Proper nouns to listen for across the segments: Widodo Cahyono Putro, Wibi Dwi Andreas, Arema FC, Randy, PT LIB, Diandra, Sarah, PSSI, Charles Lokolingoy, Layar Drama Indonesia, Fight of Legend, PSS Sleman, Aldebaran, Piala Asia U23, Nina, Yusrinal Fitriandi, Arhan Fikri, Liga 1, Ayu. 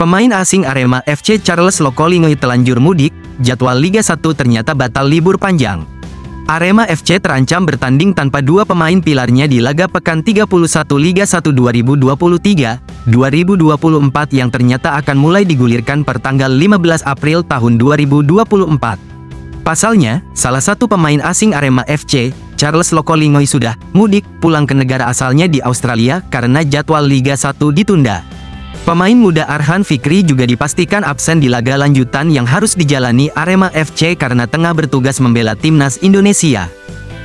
Pemain asing Arema FC Charles Lokolingoy telanjur mudik, jadwal Liga 1 ternyata batal libur panjang. Arema FC terancam bertanding tanpa dua pemain pilarnya di laga pekan 31 Liga 1 2023-2024 yang ternyata akan mulai digulirkan per tanggal 15 April tahun 2024. Pasalnya, salah satu pemain asing Arema FC, Charles Lokolingoy sudah mudik pulang ke negara asalnya di Australia karena jadwal Liga 1 ditunda. Pemain muda Arhan Fikri juga dipastikan absen di laga lanjutan yang harus dijalani Arema FC karena tengah bertugas membela timnas Indonesia.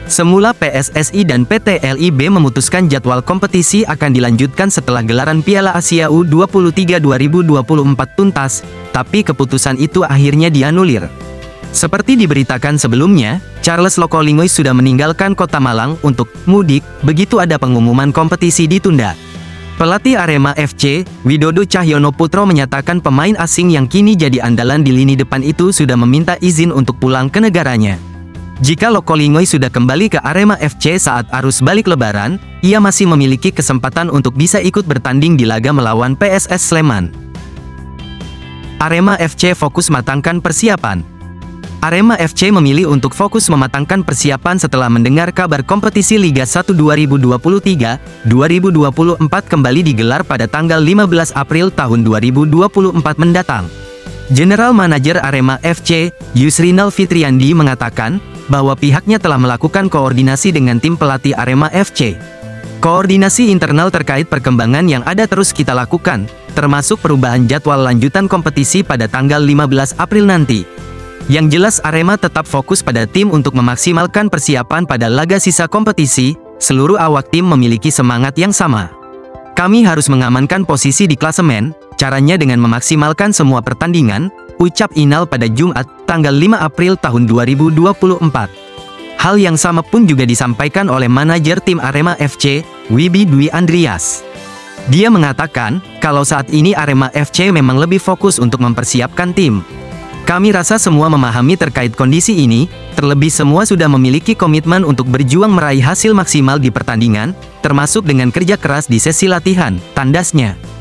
Semula PSSI dan PT LIB memutuskan jadwal kompetisi akan dilanjutkan setelah gelaran Piala Asia U23 2024 tuntas, tapi keputusan itu akhirnya dianulir. Seperti diberitakan sebelumnya, Charles Lokolingoy sudah meninggalkan kota Malang untuk mudik, begitu ada pengumuman kompetisi ditunda. Pelatih Arema FC, Widodo Cahyono Putro menyatakan pemain asing yang kini jadi andalan di lini depan itu sudah meminta izin untuk pulang ke negaranya. Jika Lokolingoy sudah kembali ke Arema FC saat arus balik lebaran, ia masih memiliki kesempatan untuk bisa ikut bertanding di laga melawan PSS Sleman. Arema FC fokus matangkan persiapan. Arema FC memilih untuk fokus mematangkan persiapan setelah mendengar kabar kompetisi Liga 1 2023-2024 kembali digelar pada tanggal 15 April tahun 2024 mendatang. General Manajer Arema FC, Yusrinal Fitriandi mengatakan bahwa pihaknya telah melakukan koordinasi dengan tim pelatih Arema FC. Koordinasi internal terkait perkembangan yang ada terus kita lakukan, termasuk perubahan jadwal lanjutan kompetisi pada tanggal 15 April nanti. Yang jelas Arema tetap fokus pada tim untuk memaksimalkan persiapan pada laga sisa kompetisi, seluruh awak tim memiliki semangat yang sama. Kami harus mengamankan posisi di klasemen, caranya dengan memaksimalkan semua pertandingan, ucap Inal pada Jumat, tanggal 5 April tahun 2024. Hal yang sama pun juga disampaikan oleh manajer tim Arema FC, Wibi Dwi Andreas. Dia mengatakan, kalau saat ini Arema FC memang lebih fokus untuk mempersiapkan tim. Kami rasa semua memahami terkait kondisi ini, terlebih semua sudah memiliki komitmen untuk berjuang meraih hasil maksimal di pertandingan, termasuk dengan kerja keras di sesi latihan, tandasnya.